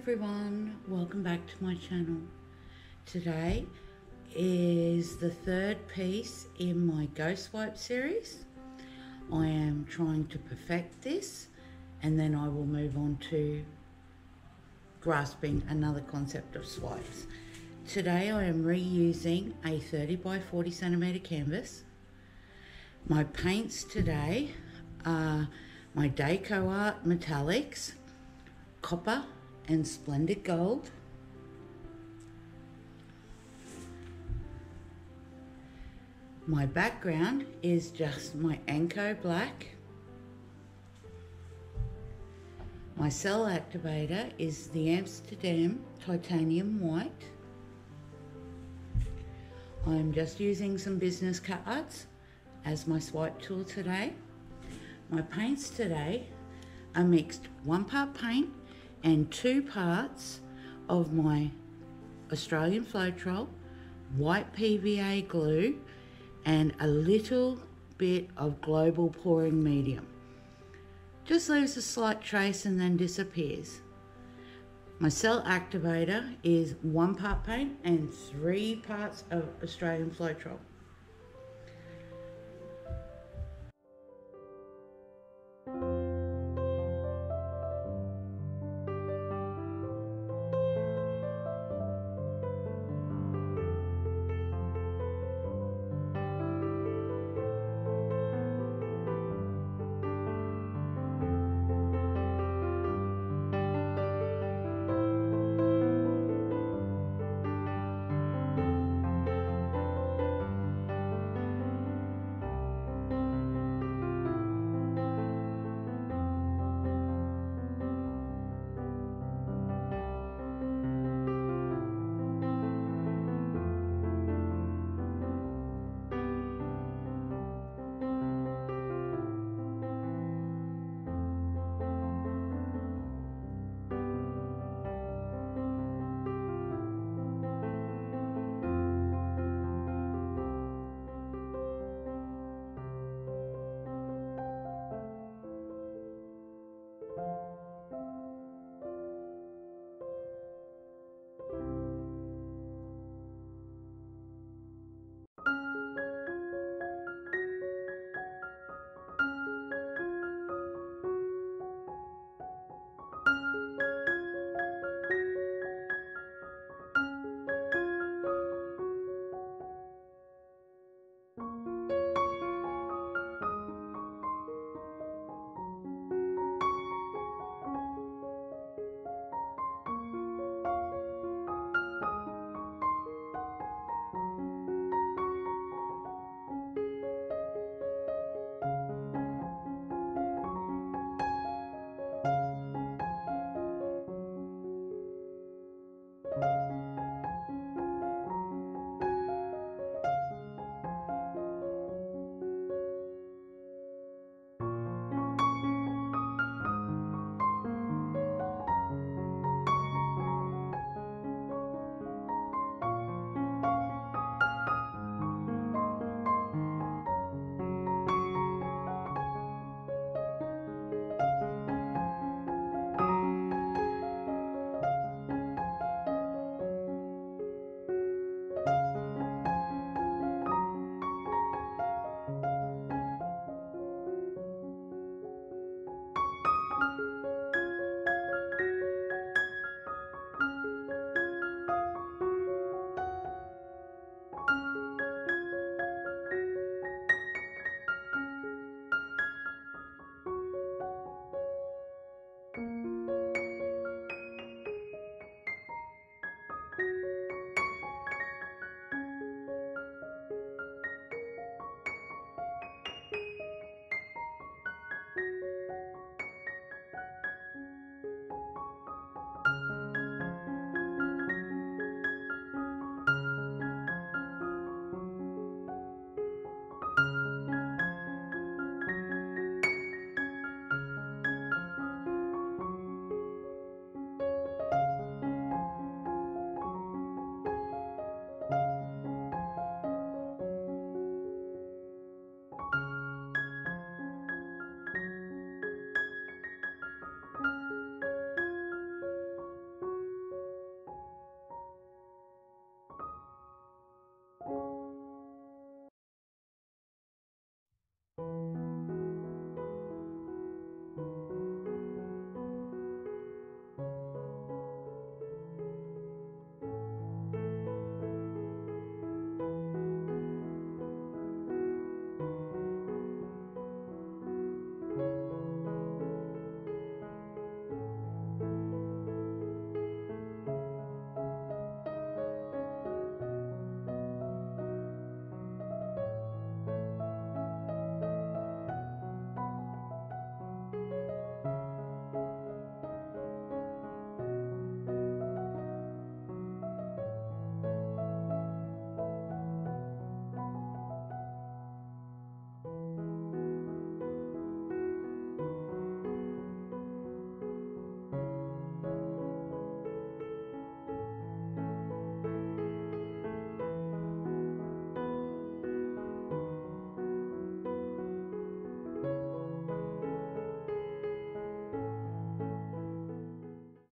everyone, welcome back to my channel. Today is the third piece in my ghost wipe series. I am trying to perfect this and then I will move on to grasping another concept of swipes. Today I am reusing a 30 by 40 centimeter canvas. My paints today are my Deco Art metallics, copper and splendid gold. My background is just my Anko Black. My cell activator is the Amsterdam Titanium White. I'm just using some business cards as my swipe tool today. My paints today are mixed one part paint and two parts of my Australian Floetrol, white PVA glue, and a little bit of global pouring medium. Just leaves a slight trace and then disappears. My cell activator is one part paint and three parts of Australian Floetrol.